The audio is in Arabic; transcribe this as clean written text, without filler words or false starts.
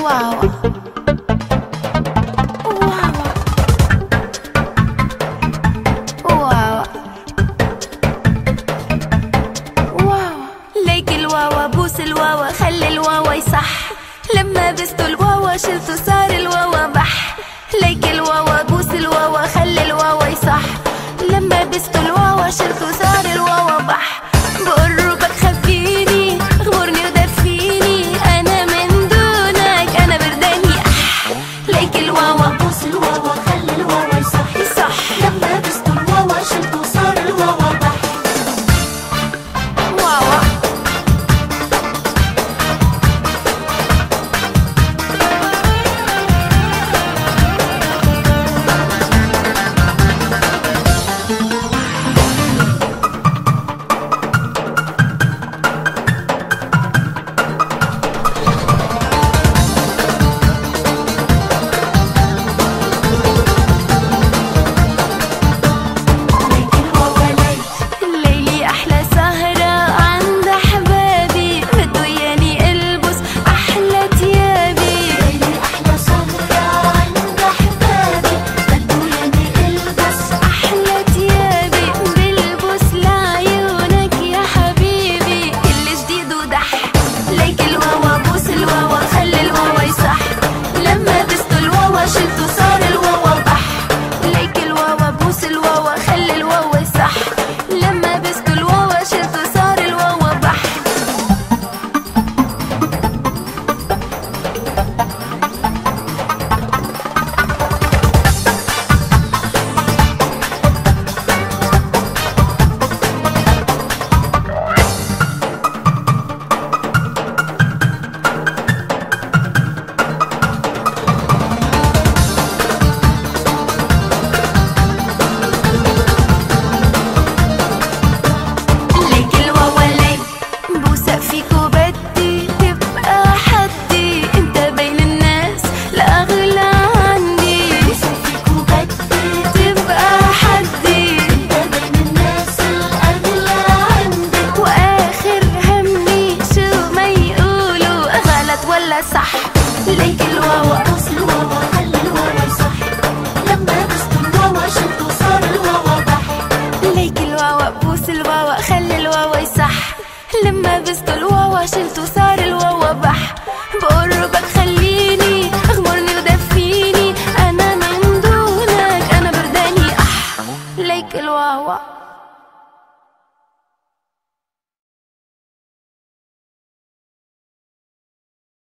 واوا لبستو الواوا شلتو صار الواوا بح، ليك الواوا بوس الواوا خلي الواوا يصح، لما بستو الواوا شلتو صار الواوا بح، بقربك خفيني غمرني ودفيني، أنا من دونك أنا برداني أح، ليك الواوا بوس الواوا خلي الواوا يصح يصح، لما بستو الواوا شلتو صار الواوا بح، واوا صح ليك الواوا بوس الواوا خلي الواوا يصح لما بستو الواوا شلتو صار الواوا بح ليك الواوا بوس الواوا خلي الواوا يصح لما بستو الواوا شلتو صار الواوا بح بقربك خليني اغمرني ودفيني انا من دونك انا برداني اح ليك الواوا